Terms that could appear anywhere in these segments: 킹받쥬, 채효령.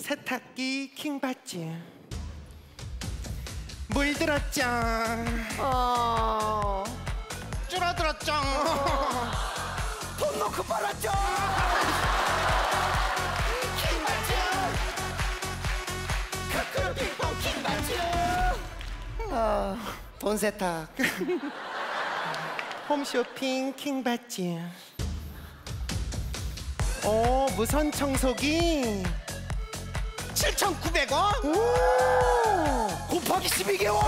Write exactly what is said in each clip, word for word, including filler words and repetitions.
세탁기 킹받쥬 물들었죠. 어... 줄어들었죠. 어... 돈 놓고 벌었죠. 킹받쥬 거꾸로 빙봉 킹받쥬. 어... 돈 세탁 홈쇼핑 킹받쥬. 오, 무선 청소기 칠천구백 원? 오! 곱하기 십이 개월!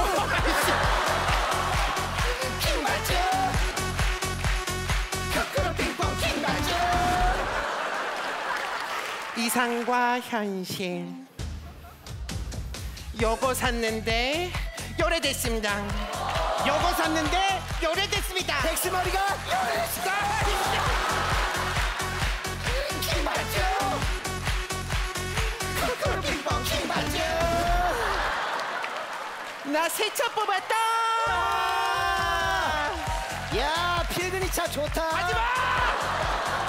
킹받쥬! 거꾸로 빙봉 킹받쥬! 이상과 현실. 요거 샀는데 요래됐습니다. 요거 샀는데 요래됐습니다. 백스머리가 요래됐습니다. 나 새 차 뽑았다! 야, 필근이 차 좋다! 하지마!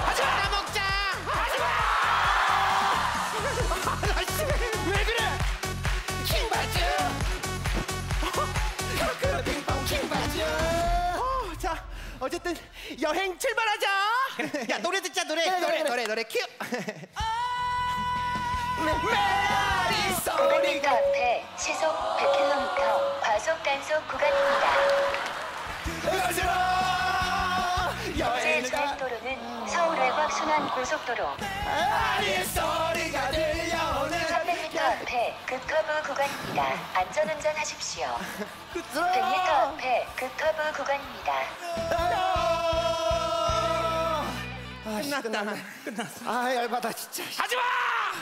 하지마! 나 먹자! 하지마! 아씨, 왜 그래? 킹받쥬! 거꾸로 빙봉 킹받쥬! 어, 자, 어쨌든 여행 출발하자! 그래. 야, 노래 듣자, 노래! 그래, 노래, 노래, 노래, 노래, 큐! 메아리 소리가 앞에 시속 백 킬로미터 과속 단속 구간입니다. 어제 중앙도로는 서울 외곽 순환 고속도로 메아리 소리가 들려오는 삼백 미터 앞에 급커브 구간입니다. 안전운전 하십시오. 백 미터 앞에 급커브 구간입니다. 아, 끝났다. 끝났네. 끝났어. 아, 열받아 진짜. 하지마!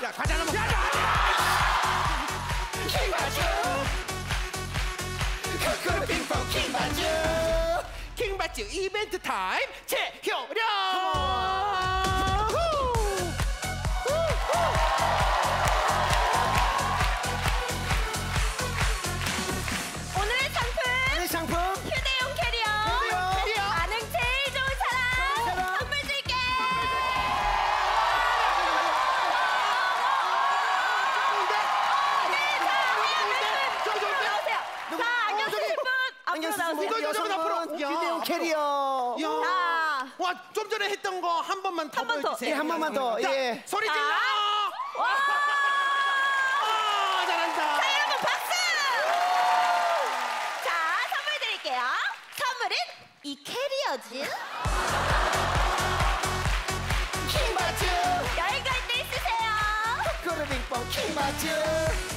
야, 과자 하나 먹자. 야, 하지마! 킹받쥬! 거꾸로 빙봉 킹받쥬! 킹받쥬 이벤트 타임 채효령! 캐리어. 자, 와, 좀 전에 했던 거 한 번만 더 보여주세요. 예, 한 번만 더. 예. 소리 질러. 와, 아, 잘한다. 자, 여러분 박수. 자, 선물 드릴게요. 선물은 이 캐리어즈. 킹받쥬. 여행 갈 때 쓰세요. 거꾸로 빙봉 킹받쥬.